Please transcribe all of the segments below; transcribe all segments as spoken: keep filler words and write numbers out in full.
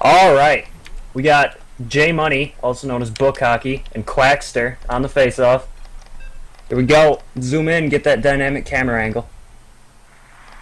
All right, we got J Money, also known as Book Hockey, and Quackster on the face-off. Here we go. Zoom in, get that dynamic camera angle.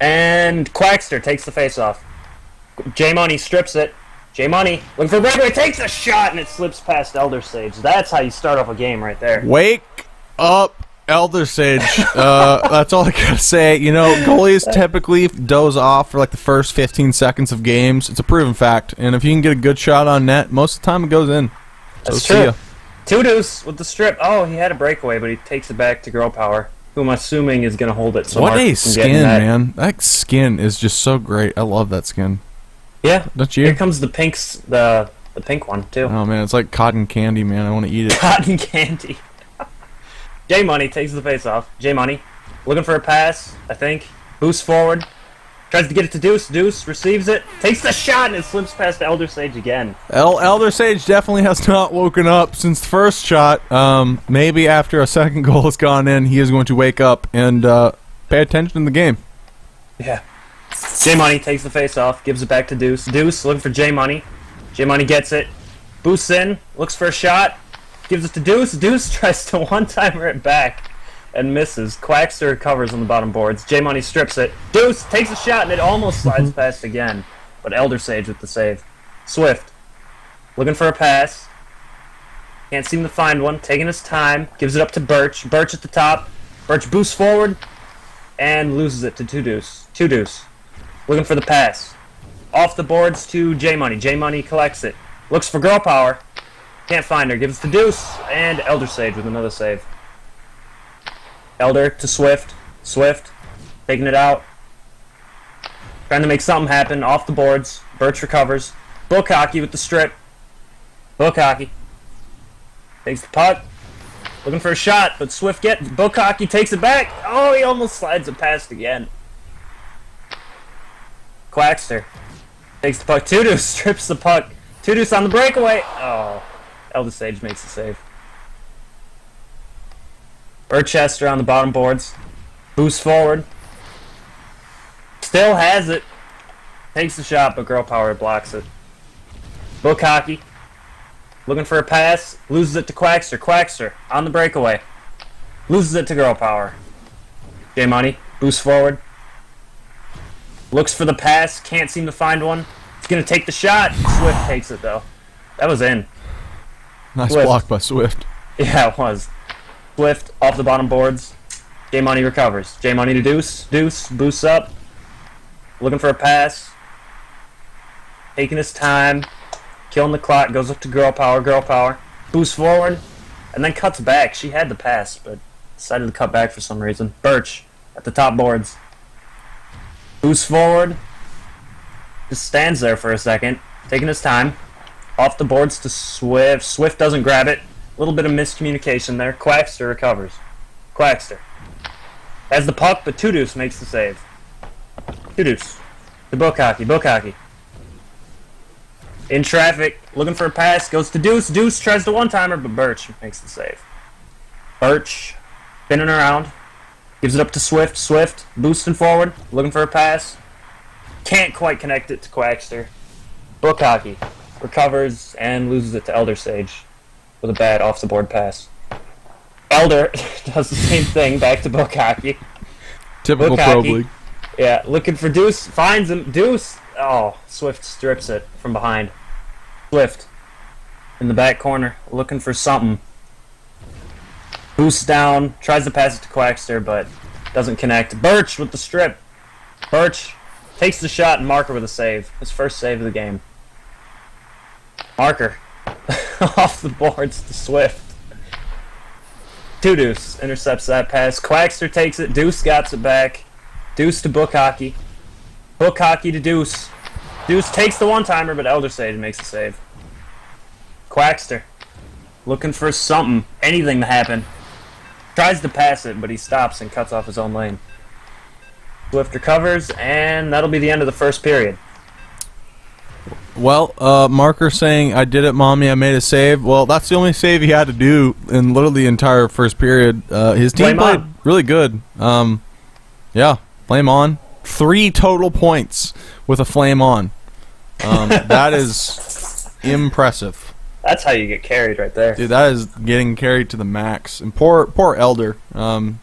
And Quackster takes the face-off. J Money strips it. J Money looking for a breakaway, takes a shot, and it slips past Elder Sage. That's how you start off a game, right there. Wake up, Elder Sage. uh, that's all I gotta say. You know, goalies typically doze off for like the first fifteen seconds of games. It's a proven fact. And if you can get a good shot on net, most of the time it goes in. So that's true. Two Deuce with the strip. Oh, he had a breakaway, but he takes it back to Girl Power, who I'm assuming is gonna hold it. So what a skin, that. man! That skin is just so great. I love that skin. Yeah, don't you? Here comes the pinks, the the pink one too. Oh man, it's like cotton candy, man. I want to eat it. Cotton candy. J Money takes the face off. J Money, looking for a pass, I think. Boosts forward, tries to get it to Deuce. Deuce receives it, takes the shot, and it slips past Elder Sage again. El Elder Sage definitely has not woken up since the first shot. Um, maybe after a second goal has gone in, he is going to wake up and uh, pay attention in the game. Yeah. J Money takes the face off, gives it back to Deuce. Deuce looking for J Money. J Money gets it, boosts in, looks for a shot, gives it to Deuce. Deuce tries to one-timer it back and misses. Quackster covers on the bottom boards. J Money strips it. Deuce takes a shot and it almost slides past again, but Elder Sage with the save. Swift looking for a pass, can't seem to find one. Taking his time, gives it up to Birch. Birch at the top. Birch boosts forward and loses it to Two Deuce. Two Deuce. Looking for the pass. Off the boards to J Money. J Money collects it. Looks for Girl Power. Can't find her. Gives it to Deuce. And Elder Sage with another save. Elder to Swift. Swift taking it out. Trying to make something happen. Off the boards. Birch recovers. Bukkaki with the strip. Bukkaki takes the puck. Looking for a shot, but Swift gets. Bukkaki takes it back. Oh, he almost slides it past again. Quackster takes the puck. Two Deuce strips the puck. Two Deuce on the breakaway. Oh, Elder Sage makes the save. Birchester on the bottom boards. Boosts forward. Still has it. Takes the shot, but Girl Power blocks it. Bukkaki looking for a pass. Loses it to Quackster. Quackster on the breakaway. Loses it to Girl Power. J Money boosts forward. Looks for the pass, can't seem to find one. He's going to take the shot. Swift takes it, though. That was in. Nice Swift. Block by Swift. Yeah, it was. Swift off the bottom boards. J Money recovers. J Money to Deuce. Deuce boosts up. Looking for a pass. Taking his time. Killing the clock. Goes up to Girl Power. Girl Power. Boosts forward. And then cuts back. She had the pass, but decided to cut back for some reason. Birch at the top boards. Boosts forward, just stands there for a second, taking his time. Off the boards to Swift. Swift doesn't grab it. A little bit of miscommunication there. Quackster recovers. Quackster has the puck, but Two Deuce makes the save. Two Deuce to Bukkaki. Bukkaki in traffic, looking for a pass, goes to Deuce. Deuce tries the one-timer, but Birch makes the save. Birch spinning around. Gives it up to Swift. Swift boosting forward, looking for a pass. Can't quite connect it to Quackster. Bukkaki recovers and loses it to Elder Sage with a bad off the board pass. Elder does the same thing back to Bukkaki. Typical Bukkaki, Pro League. Yeah, looking for Deuce, finds him. Deuce. Oh, Swift strips it from behind. Swift in the back corner, looking for something. Boosts down, tries to pass it to Quackster, but doesn't connect. Birch with the strip. Birch takes the shot, and Marker with a save. His first save of the game. Marker off the boards to Swift. Two Deuce intercepts that pass. Quackster takes it. Deuce gets it back. Deuce to Bukkaki. Bukkaki to Deuce. Deuce takes the one-timer, but Elder Sage makes the save. Quackster looking for something, anything to happen. Tries to pass it, but he stops and cuts off his own lane. Swift recovers, and that'll be the end of the first period. Well, uh, Marker saying, I did it, Mommy, I made a save. Well, that's the only save he had to do in literally the entire first period. Uh, his team played really good. Um, yeah, flame on. Three total points with a flame on. Um, that is impressive. That's how you get carried right there. Dude, that is getting carried to the max. And poor poor Elder. Um,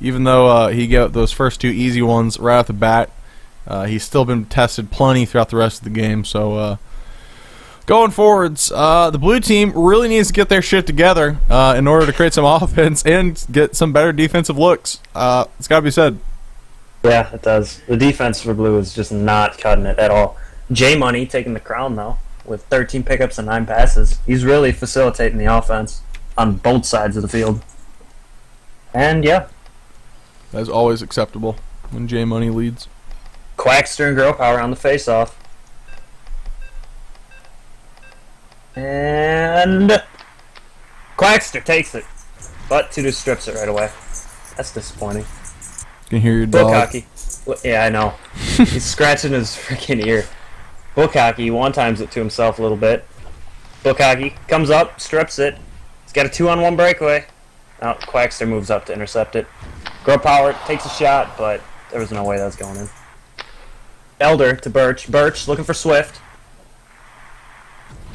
even though uh, he got those first two easy ones right off the bat, uh, he's still been tested plenty throughout the rest of the game. So uh, going forwards, uh, the blue team really needs to get their shit together uh, in order to create some offense and get some better defensive looks. Uh, it's got to be said. Yeah, it does. The defense for blue is just not cutting it at all. J Money taking the crown, though, with thirteen pickups and nine passes. He's really facilitating the offense on both sides of the field. And, yeah. That's always acceptable when J Money leads. Quackster and Girl Power on the face-off. And Quackster takes it, but Two Deuce strips it right away. That's disappointing. You can hear your dog. Bukkaki. Yeah, I know. He's scratching his freaking ear. Book Hockey one-times it to himself a little bit. Book Hockey comes up, strips it. He's got a two-on-one breakaway. Now Quackster moves up to intercept it. Girl Power takes a shot, but there was no way that was going in. Elder to Birch. Birch looking for Swift.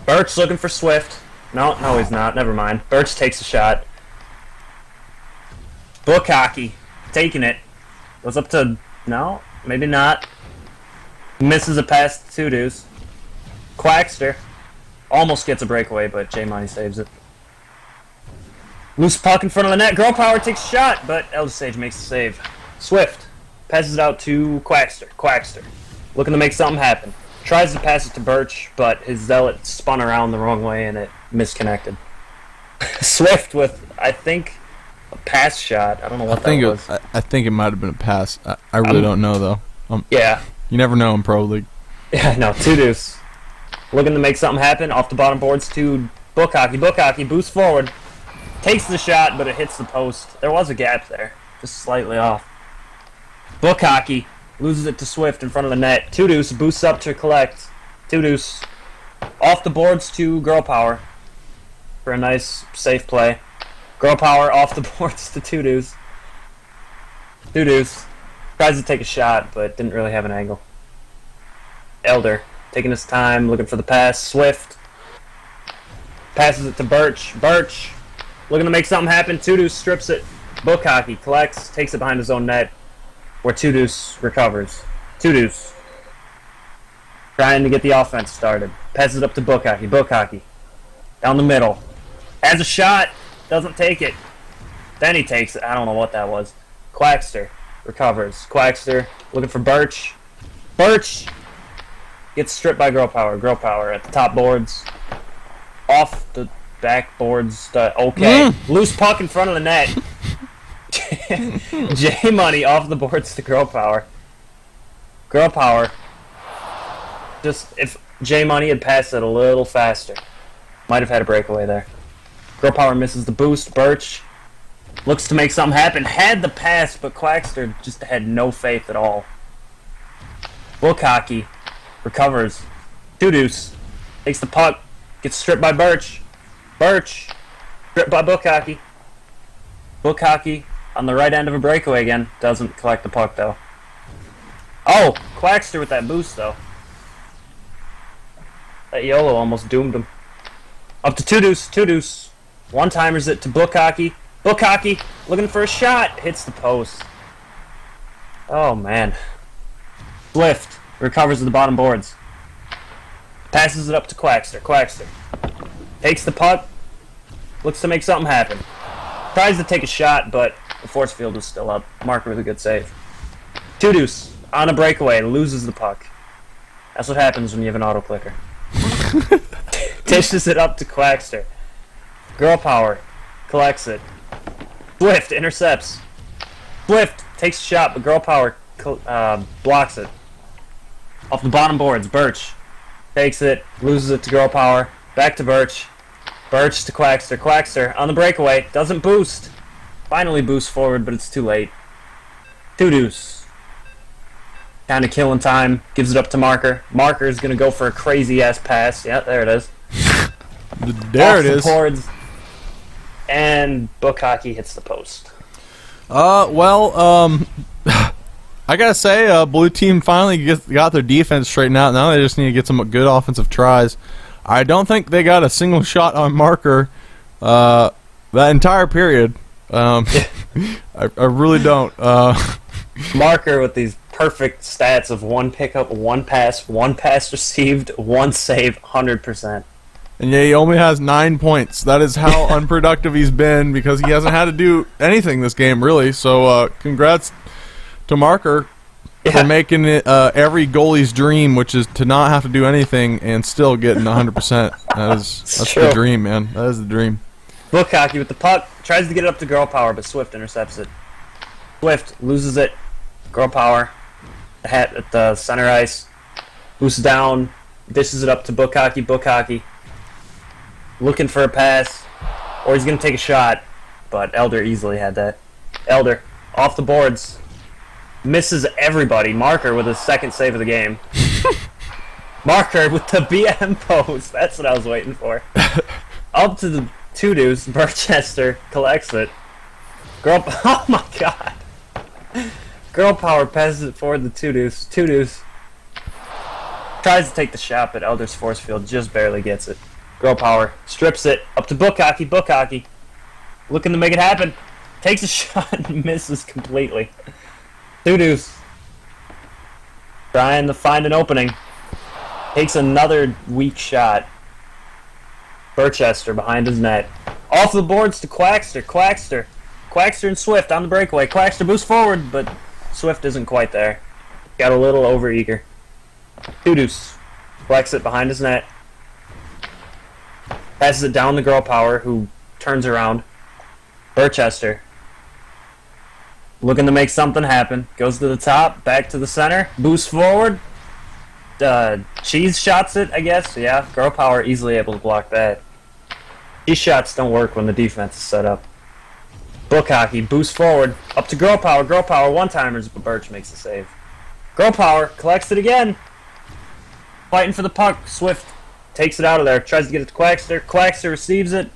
Birch looking for Swift. No, no, he's not. Never mind. Birch takes a shot. Book Hockey taking it. Goes up to... No, maybe not. Misses a pass to Two Deuce. Quackster almost gets a breakaway, but J Money saves it. Loose puck in front of the net. Girl Power takes a shot, but Elder Sage makes a save. Swift passes it out to Quackster. Quackster looking to make something happen. Tries to pass it to Birch, but his zealot spun around the wrong way and it misconnected. Swift with, I think, a pass shot. I don't know what I that think was. It, I, I think it might have been a pass. I, I really um, don't know, though. Um, yeah. You never know in Pro League. Yeah, no. Two Deuce looking to make something happen. Off the bottom boards to Bukkaki. Bukkaki boosts forward. Takes the shot, but it hits the post. There was a gap there. Just slightly off. Bukkaki loses it to Swift in front of the net. Two Deuce boosts up to collect. Two Deuce off the boards to Girl Power for a nice, safe play. Girl Power off the boards to Two Deuce. Two Deuce tries to take a shot, but didn't really have an angle. Elder taking his time, looking for the pass. Swift passes it to Birch. Birch looking to make something happen. Two Deuce strips it. Bukkaki collects, takes it behind his own net, where Two Deuce recovers. Two Deuce trying to get the offense started. Passes it up to Bukkaki. Bukkaki down the middle. Has a shot. Doesn't take it. Then he takes it. I don't know what that was. Quackster recovers. Quackster looking for Birch. Birch gets stripped by Girl Power. Girl Power at the top boards. Off the back boards. The, okay. Mm. Loose puck in front of the net. J Money off the boards to Girl Power. Girl Power. Just if J Money had passed it a little faster, might have had a breakaway there. Girl Power misses the boost. Birch looks to make something happen. Had the pass, but Quackster just had no faith at all. Bukkaki recovers. Two Deuce takes the puck. Gets stripped by Birch. Birch stripped by Bukkaki. Bukkaki on the right end of a breakaway again. Doesn't collect the puck, though. Oh, Quackster with that boost, though. That YOLO almost doomed him. Up to Two Deuce. Two Deuce. One-timers it to Bukkaki. Bukkaki looking for a shot. Hits the post. Oh, man. Blift recovers at the bottom boards. Passes it up to Quackster. Quackster takes the puck. Looks to make something happen. Tries to take a shot, but the force field is still up. Marker with a good save. Two Deuce on a breakaway. Loses the puck. That's what happens when you have an auto-clicker. Dishes it up to Quackster. Girl Power collects it. Blift intercepts. Blift takes a shot, but Girl Power uh, blocks it. Off the bottom boards, Birch takes it, loses it to Girl Power. Back to Birch. Birch to Quackster. Quackster on the breakaway. Doesn't boost. Finally boosts forward, but it's too late. Two Deuce. Kind of killing time. Gives it up to Marker. Marker is going to go for a crazy-ass pass. Yeah, there it is. There off it the is. Boards. And Bukkaki hits the post. Uh, well, um, I gotta say, uh, blue team finally gets, got their defense straightened out. Now they just need to get some good offensive tries. I don't think they got a single shot on Marker uh, that entire period. Um, I, I really don't. Uh, Marker with these perfect stats of one pickup, one pass, one pass received, one save, one hundred percent. And yeah, he only has nine points. That is how unproductive he's been because he hasn't had to do anything this game, really. So uh, congrats to Marker yeah. for making it uh, every goalie's dream, which is to not have to do anything and still getting one hundred percent. That is, that's true. The dream, man. That is the dream. Bukkaki with the puck, tries to get it up to Girl Power, but Swift intercepts it. Swift loses it. Girl Power, the hat at the center ice, looses down, dishes it up to Bukkaki. Bukkaki looking for a pass, or he's going to take a shot, but Elder easily had that. Elder off the boards, misses everybody. Marker with his second save of the game. Marker with the B M pose. That's what I was waiting for. Up to the Two Deuce. Burchester collects it. Girl, oh my god. Girl Power passes it forward to Two Deuce. Two Deuce tries to take the shot, but Elder's force field just barely gets it. Girl Power strips it up to Bukkaki. Bukkaki looking to make it happen. Takes a shot and misses completely. Two Deuce trying to find an opening. Takes another weak shot. Birchester behind his net. Off the boards to Quackster. Quackster. Quackster and Swift on the breakaway. Quackster boosts forward, but Swift isn't quite there. Got a little overeager. Two Deuce flex it behind his net. Passes it down to Girl Power, who turns around. Birchester looking to make something happen. Goes to the top, back to the center, boosts forward. Uh, Cheese shots it, I guess. Yeah, Girl Power easily able to block that. These shots don't work when the defense is set up. Bukkaki boosts forward, up to Girl Power. Girl Power one-timers, but Birch makes the save. Girl Power collects it again. Fighting for the puck. Swift takes it out of there. Tries to get it to Quackster. Quackster receives it.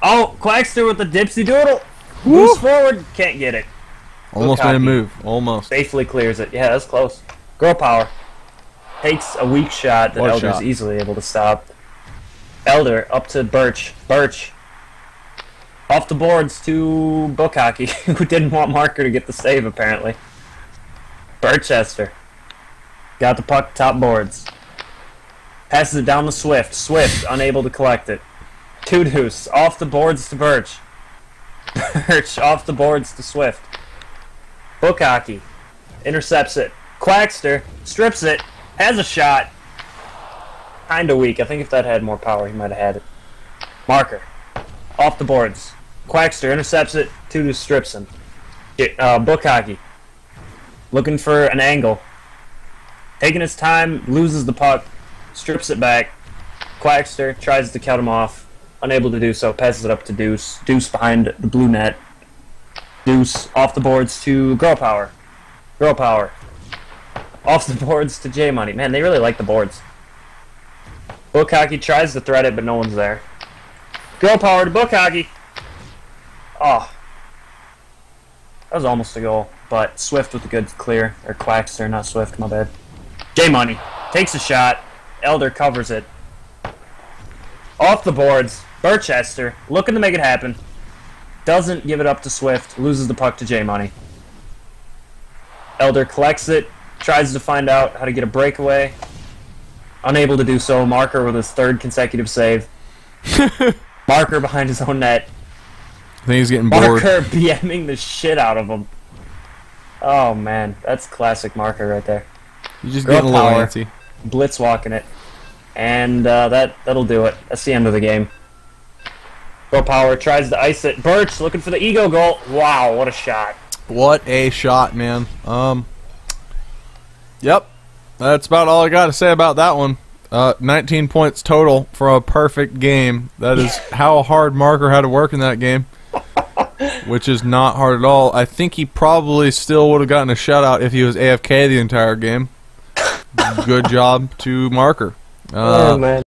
Oh, Quackster with the dipsy doodle. Woo! Boosts forward. Can't get it. Almost made a move. Almost. Safely clears it. Yeah, that's close. Girl Power takes a weak shot that Elder's easily able to stop. Elder up to Birch. Birch off the boards to Bukkaki, who didn't want Marker to get the save, apparently. Birchester got the puck top boards. Passes it down to Swift. Swift unable to collect it. Two Deuce off the boards to Birch. Birch off the boards to Swift. Bukkaki intercepts it. Quackster strips it. Has a shot. Kinda weak. I think if that had more power, he might have had it. Marker off the boards. Quackster intercepts it. Two Deuce strips him. Uh, Bukkaki looking for an angle. Taking his time, loses the puck, strips it back. Quackster tries to cut him off, unable to do so. Passes it up to Deuce. Deuce behind the blue net. Deuce off the boards to Girl Power. Girl Power off the boards to J Money. Man, they really like the boards. Bukkaki tries to thread it, but no one's there. Girl Power to Bukkaki. Oh. That was almost a goal, but Swift with a good clear. Or Quackster, not Swift, my bad. J Money takes a shot. Elder covers it. Off the boards. Birchester looking to make it happen. Doesn't give it up to Swift. Loses the puck to J Money. Elder collects it. Tries to find out how to get a breakaway. Unable to do so. Marker with his third consecutive save. Marker behind his own net. I think he's getting bored. Marker BMing the shit out of him. Oh, man. That's classic Marker right there. He's just Girl getting Power, a little antsy. Blitz walking it. And uh, that, that'll do it. That's the end of the game. Girl Power tries to ice it. Birch looking for the ego goal. Wow, what a shot. What a shot, man. Um... Yep, that's about all I got to say about that one. Uh, nineteen points total for a perfect game. That is how hard Marker had to work in that game, which is not hard at all. I think he probably still would have gotten a shutout if he was A F K the entire game. Good job to Marker. Uh, oh, man.